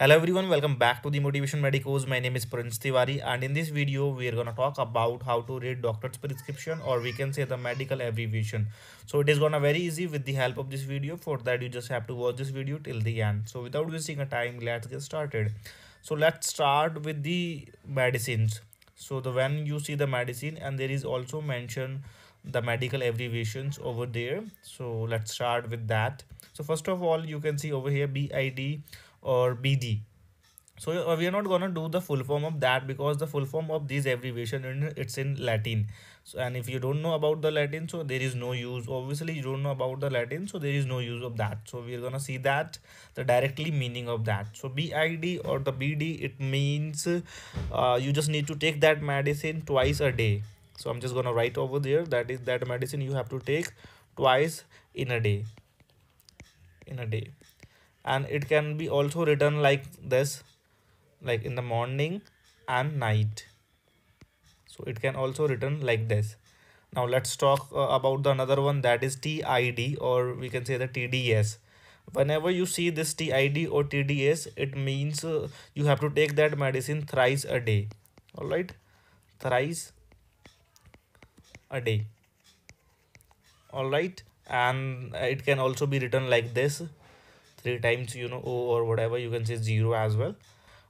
Hello everyone, welcome back to the Motivation Medicos. My name is Prince Tiwari, and in this video we are gonna talk about how to read doctor's prescription, or we can say the medical abbreviation. So it is gonna very easy with the help of this video. For that you just have to watch this video till the end. So without wasting a time, let's get started. So let's start with the medicines. So when you see the medicine, and there is also mentioned the medical abbreviations over there. So let's start with that. So first of all, you can see over here BID or BD. So we are not gonna do the full form of that, because the full form of these abbreviation it's in Latin. So, and if you don't know about the Latin, so there is no use. Obviously you don't know about the Latin, so there is no use of that. So we are gonna see that the directly meaning of that. So BID or the BD, it means you just need to take that medicine twice a day. So I'm just gonna write over there that is that medicine you have to take twice in a day. And it can be also written like this, like in the morning and night. So it can also written like this. Now let's talk about the another one, that is TID, or we can say the TDS. Whenever you see this TID or TDS, it means you have to take that medicine thrice a day. All right, thrice a day. All right, and it can also be written like this, 3 times O or whatever, you can say 0 as well.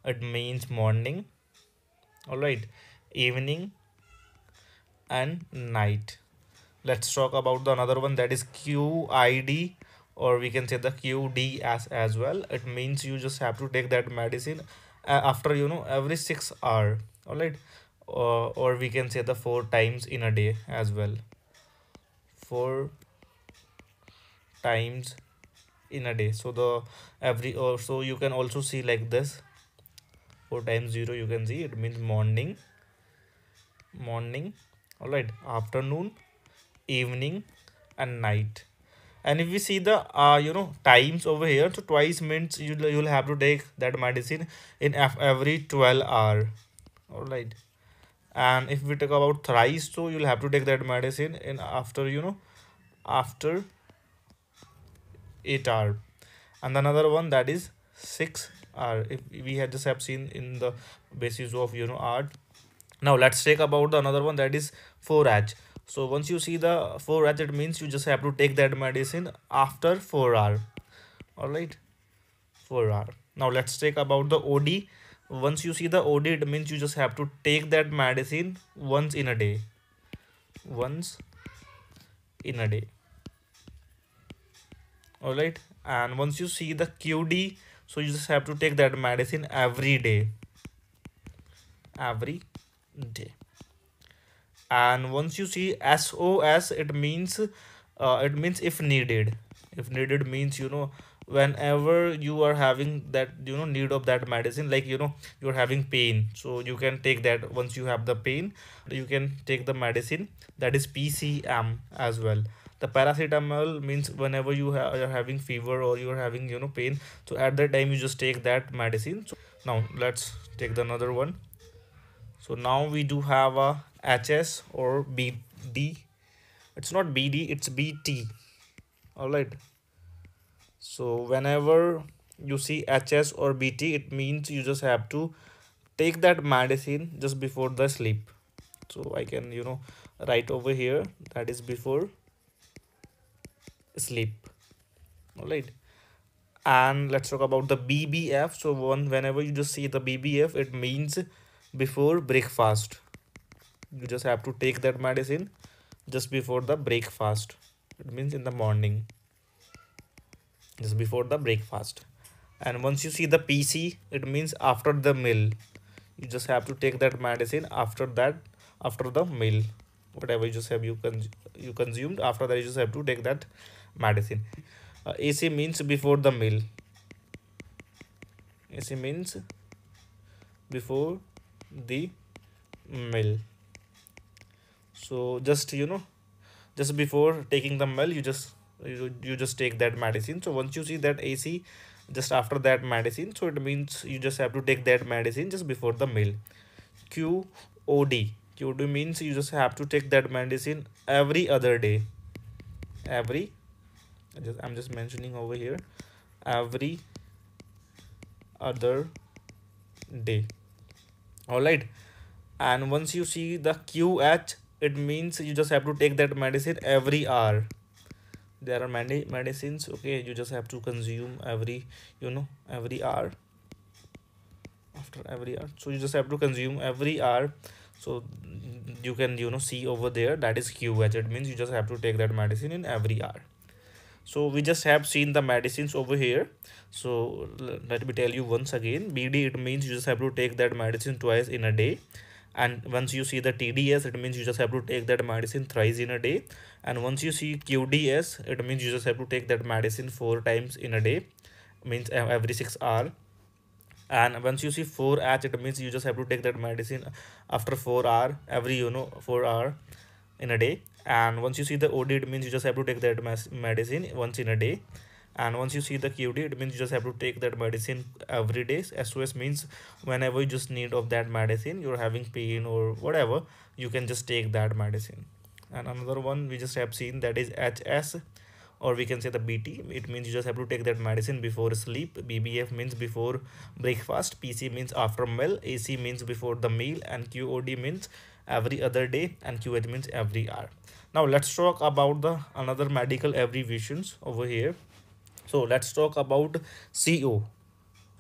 It means morning, all right, evening and night. Let's talk about the another one, that is QID, or we can say the QD as well. It means you just have to take that medicine after every 6 hours, all right, or we can say the 4 times in a day as well, 4 times in a day. So the every, or so you can also see like this, 4 times 0, you can see it means morning, all right, afternoon, evening and night. And if we see the times over here, so twice means you'll have to take that medicine in every 12 hours, all right. And if we talk about thrice, so you'll have to take that medicine in after after 8 hours. And another one, that is 6 hours. If we had just have seen in the basis of art. Now let's take about the another one, that is 4H. So once you see the 4H, it means you just have to take that medicine after 4 hours, all right, 4 hours. Now let's take about the OD. Once you see the OD, it means you just have to take that medicine once in a day, all right. And once you see the QD, so you just have to take that medicine every day, And once you see SOS, it means if needed. If needed means whenever you are having that need of that medicine, like you're having pain, so you can take that. Once you have the pain, you can take the medicine, that is PCM as well. The paracetamol means whenever you are having fever or you are having pain, so at that time you just take that medicine. So now let's take the another one. So now we do have a HS or BD. It's not BD, it's BT, all right. So whenever you see HS or BT, it means you just have to take that medicine just before the sleep. So I can write over here, that is before sleep, all right. And let's talk about the BBF. So whenever you just see the BBF, it means before breakfast. You just have to take that medicine just before the breakfast. It means in the morning, just before the breakfast. And once you see the PC, it means after the meal. You just have to take that medicine after the meal, whatever you just have you consumed, after that you just have to take that medicine. AC means before the meal. AC means before the meal. So just just before taking the meal, you just take that medicine. So once you see that AC just after that medicine, so it means you just have to take that medicine just before the meal. QOD. QD means you just have to take that medicine every other day. I'm just mentioning over here, every other day. All right, and once you see the QH, it means you just have to take that medicine every hour. There are many medicines, okay, you just have to consume every, you know, every hour, after every hour. So you just have to consume every hour. So you can, you know, see over there, that is QH. It means you just have to take that medicine in every hour. So we just have seen the medicines over here. So let me tell you once again, BD, it means you just have to take that medicine twice in a day. And once you see the TDS, it means you just have to take that medicine thrice in a day. And once you see QDS, it means you just have to take that medicine 4 times in a day, means every 6 hours. And once you see 4H, it means you just have to take that medicine after 4 hours, every, you know, 4 hours in a day. And once you see the OD, it means you just have to take that medicine once in a day. And once you see the QD, it means you just have to take that medicine every day. SOS means whenever you just need of that medicine, you're having pain or whatever, you can just take that medicine. And another one we just have seen, that is HS, or we can say the BT. It means you just have to take that medicine before sleep. BBF means before breakfast. PC means after meal. AC means before the meal. And QOD means every other day. And QH means every hour. Now let's talk about the another medical abbreviations over here. So let's talk about CO.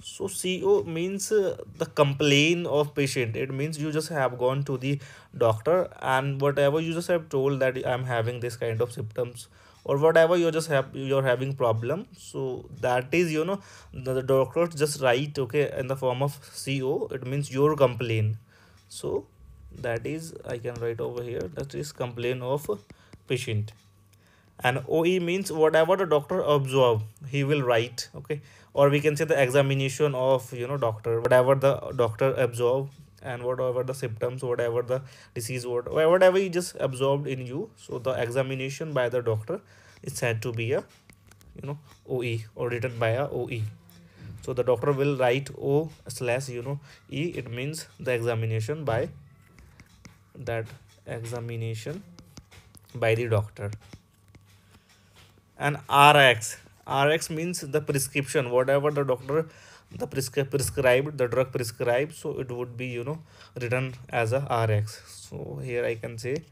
So CO means the complaint of patient. It means you just have gone to the doctor and whatever you just have told that I'm having this kind of symptoms or whatever you just have, you're having problem. So that is, you know, the doctors just write, okay, in the form of CO. It means your complaint. So that is, I can write over here, that is complaint of patient. And OE means whatever the doctor observe, he will write, okay, or we can say the examination of, you know, doctor, whatever the doctor observe and whatever the symptoms, whatever the disease, whatever he just absorbed in you. So the examination by the doctor is said to be a, you know, OE, or written by a OE. So the doctor will write O/E. It means the examination by that examination by the doctor. And RX means the prescription, whatever the doctor the prescribed, the drug prescribed, so it would be, you know, written as a RX. So here I can say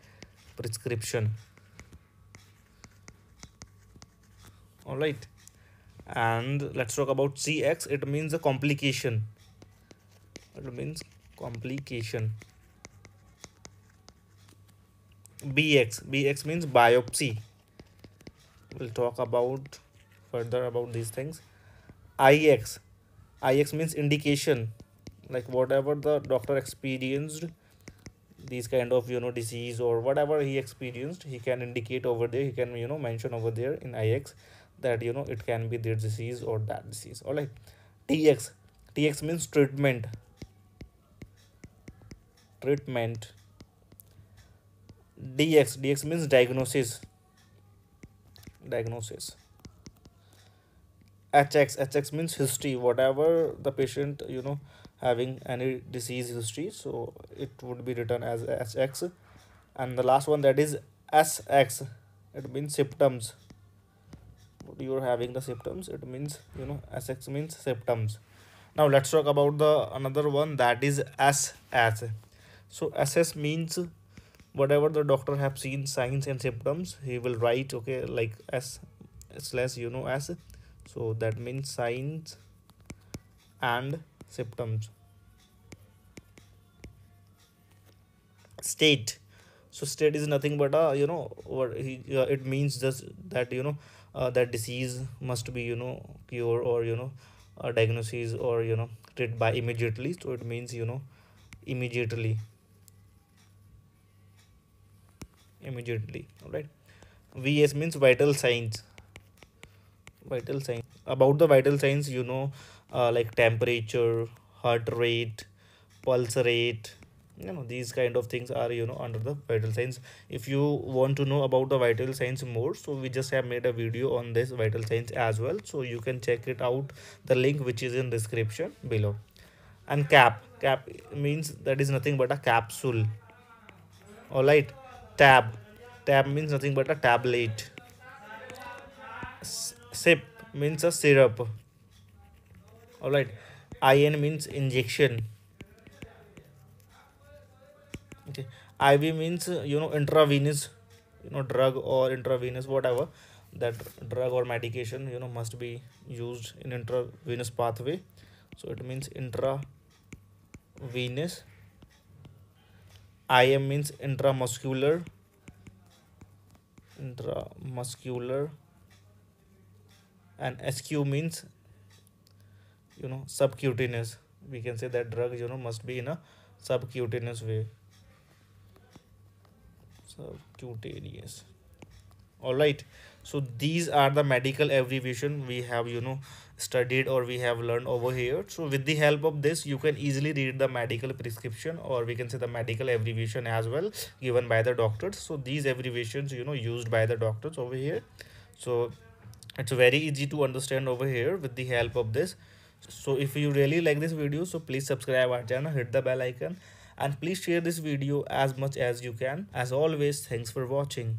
prescription. All right, and let's talk about CX. It means the complication. It means complication. BX means biopsy. We'll talk about further about these things. IX means indication, like whatever the doctor experienced, these kind of, you know, disease or whatever he experienced, he can indicate over there, he can, you know, mention over there in IX that, you know, it can be this disease or that disease. All right. TX means treatment. DX means diagnosis. HX means history, whatever the patient, you know, having any disease history, so it would be written as HX. And the last one, that is SX. It means symptoms. You are having the symptoms, it means, you know, SX means symptoms. Now let's talk about the another one, that is SS. So SS means whatever the doctor have seen signs and symptoms, he will write, okay, like S/S. So that means signs and symptoms. State. So state is nothing but a, you know, it means just that, you know, that disease must be, you know, cured or, you know, diagnosis or, you know, treated by immediately. So it means, you know, immediately. All right. VS means vital signs. About the vital signs, you know, like temperature, heart rate, pulse rate, you know, these kind of things are, you know, under the vital signs. If you want to know about the vital signs more, so we just have made a video on this vital signs as well, so you can check it out, the link which is in description below. And cap means that is nothing but a capsule. All right. Tab means nothing but a tablet. Sip means a syrup. All right. IN means injection, okay. IV means intravenous, drug or intravenous, whatever, that drug or medication must be used in intravenous pathway, so it means intravenous. IM means intramuscular, and SQ means subcutaneous. We can say that drug must be in a subcutaneous way, subcutaneous. All right, so these are the medical abbreviation we have studied or we have learned over here. So with the help of this you can easily read the medical prescription, or we can say the medical abbreviation as well, given by the doctors. So these abbreviations used by the doctors over here, so it's very easy to understand over here with the help of this. So if you really like this video, so please subscribe our channel, hit the bell icon, and please share this video as much as you can. As always, thanks for watching.